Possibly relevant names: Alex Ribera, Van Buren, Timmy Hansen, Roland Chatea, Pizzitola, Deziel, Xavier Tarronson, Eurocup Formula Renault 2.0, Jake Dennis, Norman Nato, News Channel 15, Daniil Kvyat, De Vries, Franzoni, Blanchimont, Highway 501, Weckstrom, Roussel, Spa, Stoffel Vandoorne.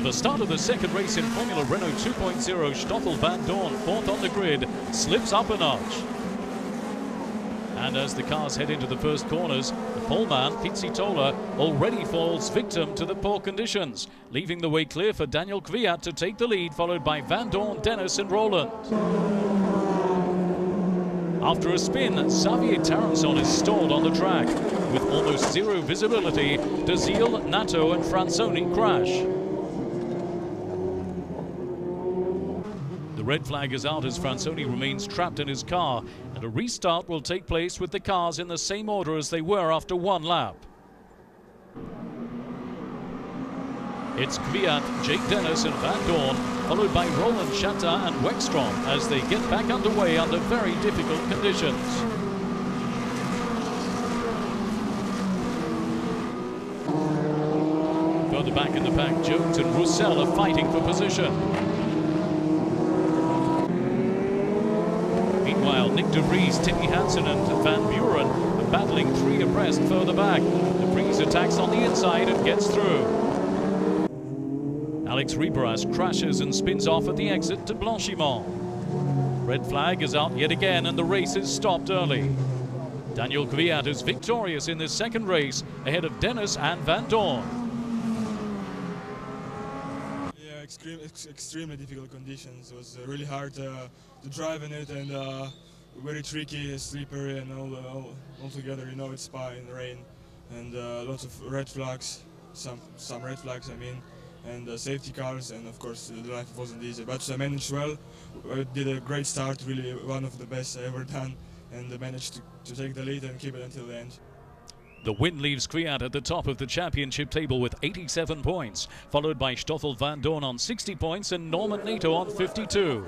For the start of the second race in Formula Renault 2.0, Stoffel Vandoorne, fourth on the grid, slips up a notch. And as the cars head into the first corners, the poleman, Pizzitola, already falls victim to the poor conditions, leaving the way clear for Daniil Kvyat to take the lead, followed by Vandoorne, Dennis and Roland. After a spin, Xavier Tarronson is stalled on the track. With almost zero visibility, Deziel, Nato and Franzoni crash. The red flag is out as Franzoni remains trapped in his car, and a restart will take place with the cars in the same order as they were after one lap. It's Kvyat, Jake Dennis and Vandoorne, followed by Roland Chatea and Weckstrom as they get back underway under very difficult conditions. Further back in the pack, Jones and Roussel are fighting for position. Meanwhile, De Vries, Timmy Hansen and Van Buren are battling three abreast further back. De Vries attacks on the inside and gets through. Alex Ribera crashes and spins off at the exit to Blanchimont. Red flag is out yet again and the race is stopped early. Daniil Kvyat is victorious in this second race ahead of Dennis and Vandoorne. Extremely difficult conditions. It was really hard to drive in it, and very tricky, slippery, and all together. You know, it's Spa in the rain, and lots of red flags, some red flags, I mean, and safety cars, and of course the life wasn't easy. But I managed well. I did a great start, really one of the best I ever done, and I managed to take the lead and keep it until the end. The win leaves Kvyat at the top of the championship table with 87 points, followed by Stoffel Vandoorne on 60 points and Norman Nato on 52.